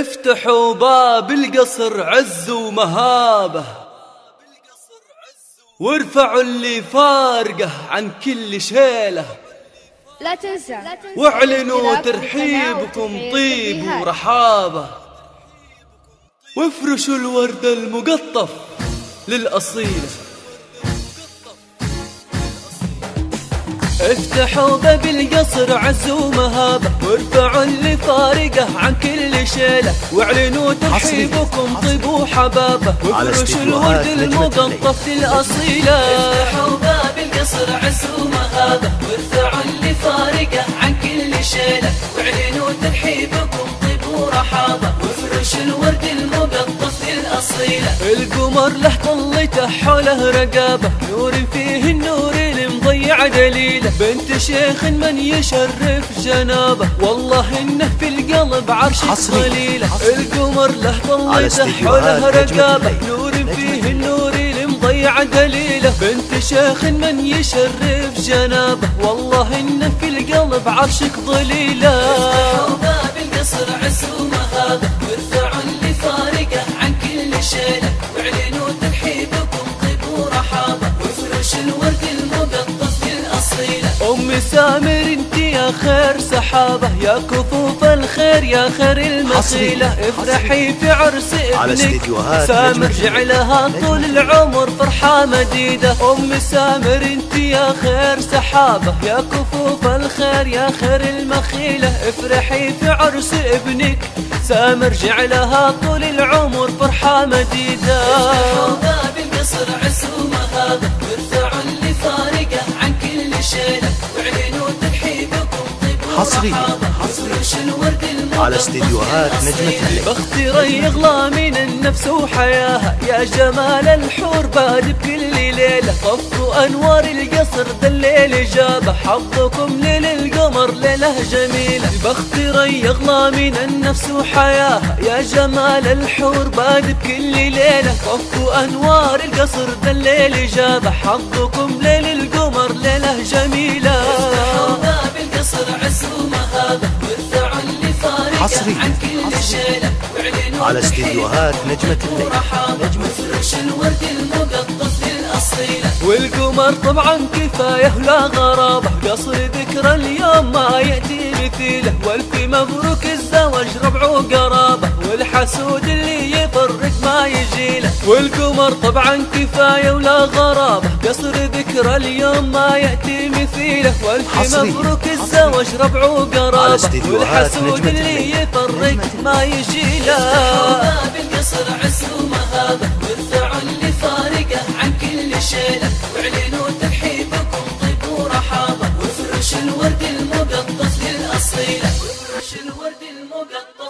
افتحوا باب القصر عز ومهابه، وارفعوا اللي فارقه عن كل شيله. لا تنسى واعلنوا ترحيبكم طيب ورحابه، وافرشوا الورد المقطف للأصيلة. افتحوا باب القصر عز ومهابه، وارفعوا اللي فارقه عن كل شيله، واعلنوا ترحيبكم طيب وحبابه، وافرشوا الورد المقطف للأصيلة. افتحوا باب القصر عز ومهابه، وارفعوا اللي فارقه عن كل شيله، واعلنوا ترحيبكم طيب ورحابه، وافرشوا الورد المقطف للأصيلة. القمر له طلته حوله رقابه، نور فيه النور مضيع دليله، بنت شيخ من يشرف جنابه، والله انه في القلب عرش قليله. القمر له طلته حوله رقابه، نور فيه النور المضيع دليله، بنت شيخ من يشرف جنابه، والله انه في القلب عرشك ظليله. افتحوا باب القصر عز ومهابه، وارفعوا اللي فارقه عن كل شيله، واعلنوا ترحيبكم طيب ورحابه، وافرشوا الورد أم سامر انت يا خير سحابه، يا كفوف الخير يا خير المخيله. افرحي في عرس ابنك سامر، جعلها طول العمر فرحه مديده. أم سامر انت يا خير سحابه، يا كفوف الخير يا خير المخيله. افرحي في عرس ابنك سامر، جعلها طول العمر فرحه مديده. افتحوا باب القصر عز ومهابه، وارفعوا اللي فارقه عن كل شيله، واعلنوا ترحيبكم طيب ورحابه، وافرشوا الورد المقطف للأصيلة. بختي ريغلى من النفس وحياها، يا جمال الحور باد بكل ليله، طفوا انوار القصر ذا الليل جابه، حظكم ليل القمر ليله جميله. بختي ريغلى من النفس وحياها، يا جمال الحور باد بكل ليله، طفوا انوار القصر ذا الليل جابه، حظكم ليل القمر ليله جميله. افتحوا باب القصر عز ومهابه، وارفعوا اللي فارقه عن كل شيله، على استديوهات نجمة الليل. وافرشوا الورد المقطف للأصيلة. والقمر طبعا كفايه لا غرابه، قصر ذكرى اليوم ما يأتي مثيله، والف مبروك الزواج ربع وقرابه، والحسود اللي يفرق ما يجيله. والقمر طبعا كفايه ولا غرابه، قصر ذكرى اليوم ما يأتي مثيله، والف مبروك الزواج ربع وقرابه، والحسود اللي يفرق ما يجيله. افتحوا باب القصر عز ومهابه، وارفعوا اللي فارقه عن كل شيله، واعلنوا ترحيبكم طيب ورحابه، وافرشوا الورد المقطف للأصيله، وافرشوا الورد المقطف.